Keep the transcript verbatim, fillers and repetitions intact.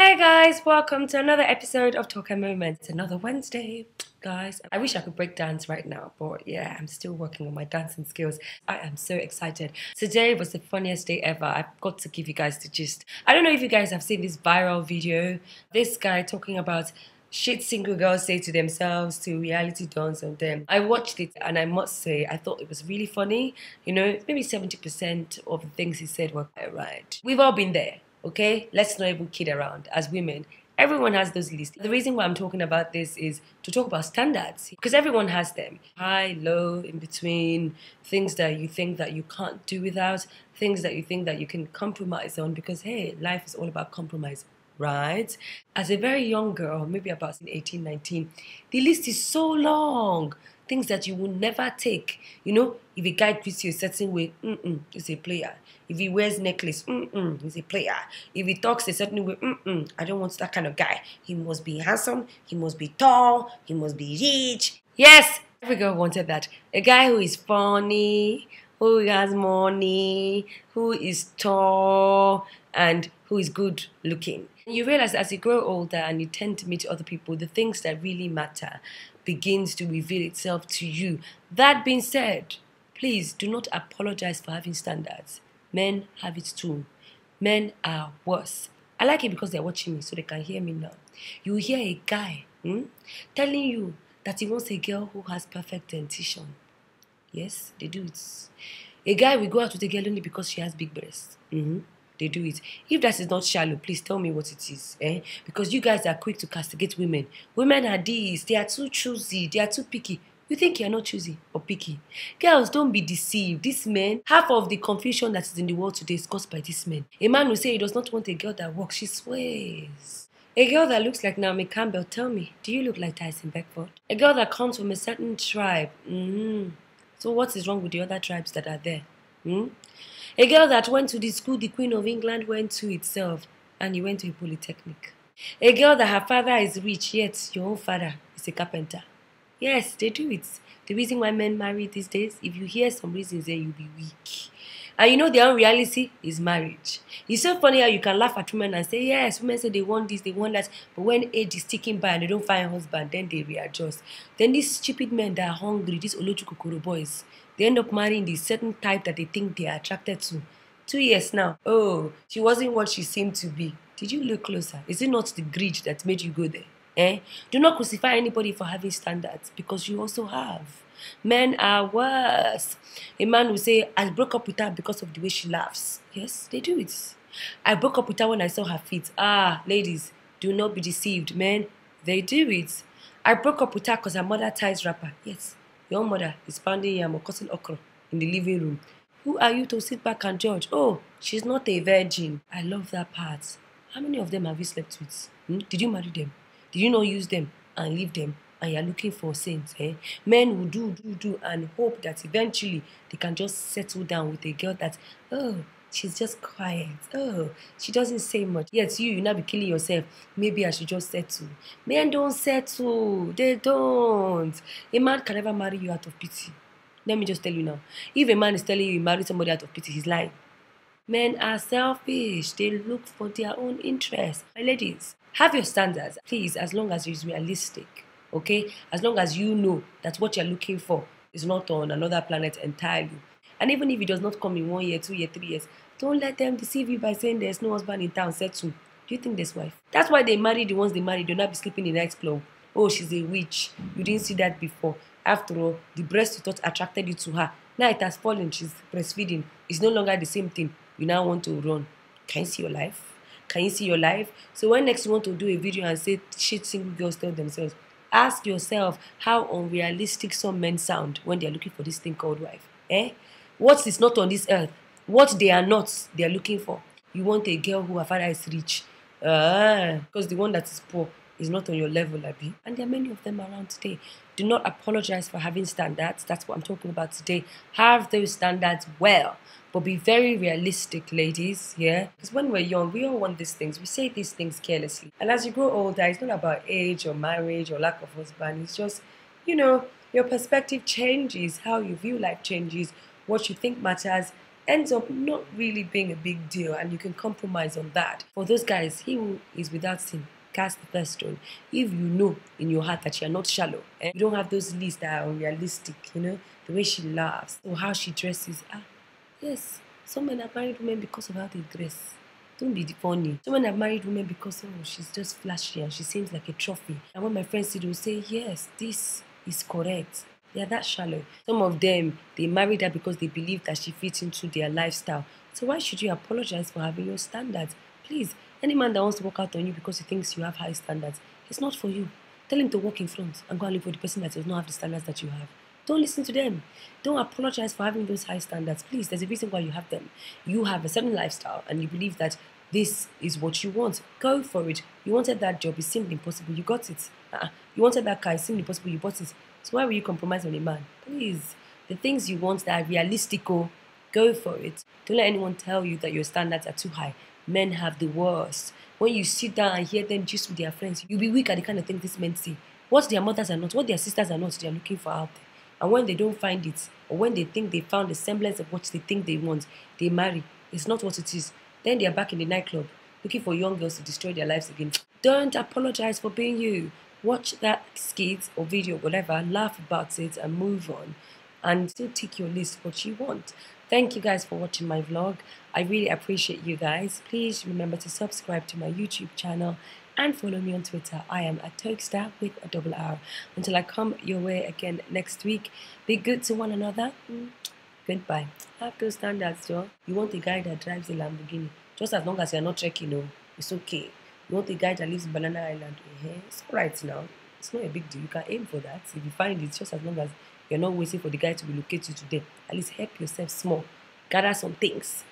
Hey guys, welcome to another episode of TokeMoments. Another Wednesday, guys. I wish I could break dance right now, but yeah, I'm still working on my dancing skills. I am so excited. Today was the funniest day ever. I've got to give you guys the gist. I don't know if you guys have seen this viral video. This guy talking about shit single girls say to themselves till reality dawns on them. I watched it and I must say I thought it was really funny. You know, maybe seventy percent of the things he said were quite right. We've all been there. Okay, let's not even kid around. As women, everyone has those lists. The reason why I'm talking about this is to talk about standards, because everyone has them. High, low, in between, things that you think that you can't do without, things that you think that you can compromise on, because hey, life is all about compromise, right? As a very young girl, maybe about eighteen, nineteen, the list is so long. Things that you will never take. You know, if a guy treats you a certain way, mm-mm, he's a player. If he wears necklace, mm-mm, he's a player. If he talks a certain way, mm-mm, I don't want that kind of guy. He must be handsome, he must be tall, he must be rich. Yes, every girl wanted that. A guy who is funny, who has money, who is tall, and who is good looking. You realize as you grow older and you tend to meet other people, the things that really matter begins to reveal itself to you. That being said, please do not apologize for having standards. Men have it too. Men are worse. I like it because they're watching me so they can hear me now. You hear a guy hmm, telling you that he wants a girl who has perfect dentition. Yes, they do it. A guy will go out with a girl only because she has big breasts. Mm-hmm. They do it. If that is not shallow, please tell me what it is. Eh? Because you guys are quick to castigate women. Women are these. They are too choosy. They are too picky. You think you are not choosy or picky? Girls, don't be deceived. These men, half of the confusion that is in the world today is caused by these men. A man will say he does not want a girl that walks. She sways. A girl that looks like Naomi Campbell, tell me, do you look like Tyson Beckford? A girl that comes from a certain tribe. Mm-hmm. So what is wrong with the other tribes that are there? Hmm? A girl that went to the school the Queen of England went to itself, and you went to a polytechnic. A girl that her father is rich, yet your own father is a carpenter. Yes, they do it. The reason why men marry these days, if you hear some reasons, then you'll be weak. And you know their own reality is marriage. It's so funny how you can laugh at women and say, yes, women say they want this, they want that. But when age is ticking by and they don't find a husband, then they readjust. Then these stupid men that are hungry, these Olochukuro boys, they end up marrying the certain type that they think they are attracted to. Two years now. Oh, she wasn't what she seemed to be. Did you look closer? Is it not the greed that made you go there? Eh? Do not crucify anybody for having standards, because you also have. Men are worse. A man will say, I broke up with her because of the way she laughs. Yes, they do it. I broke up with her when I saw her feet. Ah, ladies, do not be deceived. Men, they do it. I broke up with her because her mother ties wrapper. Yes, your mother is pounding amokosin okro in the living room. Who are you to sit back and judge? Oh, she's not a virgin. I love that part. How many of them have you slept with? Hmm? Did you marry them? Did you not use them and leave them? And you're looking for saints, eh? Men will do, do, do, and hope that eventually they can just settle down with a girl that, oh, she's just quiet. Oh, she doesn't say much. Yet you, you now be killing yourself. Maybe I should just settle. Men don't settle. They don't. A man can never marry you out of pity. Let me just tell you now. If a man is telling you he married somebody out of pity, he's lying. Men are selfish. They look for their own interests. My ladies, have your standards, please, as long as it's realistic. Okay, as long as you know that what you're looking for is not on another planet entirely. And even if it does not come in one year, two years, three years, don't let them deceive you by saying there's no husband in town, settle. Do you think there's wife? That's why they marry the ones they marry. They'll not be sleeping in the nightclub. Oh, she's a witch. You didn't see that before. After all, the breast you thought attracted you to her. Now it has fallen. She's breastfeeding. It's no longer the same thing. You now want to run. Can you see your life? Can you see your life? So when next you want to do a video and say, shit, single girls tell themselves, ask yourself how unrealistic some men sound when they are looking for this thing called wife. Eh? What is not on this earth? What they are not, they are looking for. You want a girl who her father is rich. Ah, because the one that is poor is not on your level, Abby. And there are many of them around today. Do not apologize for having standards. That's what I'm talking about today. Have those standards well. But be very realistic, ladies, yeah? Because when we're young, we all want these things. We say these things carelessly. And as you grow older, it's not about age or marriage or lack of husband. It's just, you know, your perspective changes, how you view life changes, what you think matters, ends up not really being a big deal, and you can compromise on that. For those guys, he who is without sin, cast the first stone. If you know in your heart that you are not shallow, and you don't have those lists that are unrealistic, you know, the way she laughs or how she dresses. Ah, yes, some men have married women because of how they dress. Don't be funny. Some men have married women because, oh, she's just flashy and she seems like a trophy. And when my friends see, they'll say, yes, this is correct. They are that shallow. Some of them, they married her because they believe that she fits into their lifestyle. So why should you apologize for having your standards? Please, any man that wants to walk out on you because he thinks you have high standards, it's not for you. Tell him to walk in front and go and live with the person that does not have the standards that you have. Don't listen to them. Don't apologize for having those high standards. Please, there's a reason why you have them. You have a certain lifestyle and you believe that this is what you want. Go for it. You wanted that job. It seemed impossible. You got it. Uh-uh. You wanted that car. It seemed impossible. You bought it. So why will you compromise on a man? Please, the things you want that are realistico, go for it. Don't let anyone tell you that your standards are too high. Men have the worst. When you sit down and hear them just with their friends, you'll be weak at the kind of things these men say. What their mothers are not, what their sisters are not, they are looking for out there. And when they don't find it, or when they think they found the semblance of what they think they want, they marry. It's not what it is. Then they are back in the nightclub, looking for young girls to destroy their lives again. Don't apologize for being you. Watch that skit or video, whatever, laugh about it and move on, and still tick your list what you want. Thank you guys for watching my vlog. I really appreciate you guys. Please remember to subscribe to my YouTube channel and follow me on Twitter. I am at Turkstar with a double R. Until I come your way again next week, be good to one another. Mm. Goodbye. Have those standards, y'all. You want a guy that drives a Lamborghini, just as long as you're not trekking, no, it's okay. You want a guy that lives in Banana Island? Uh-huh. It's alright now. It's not a big deal. You can aim for that. If you find it, just as long as you're not waiting for the guy to relocate you today. At least help yourself small. Gather some things.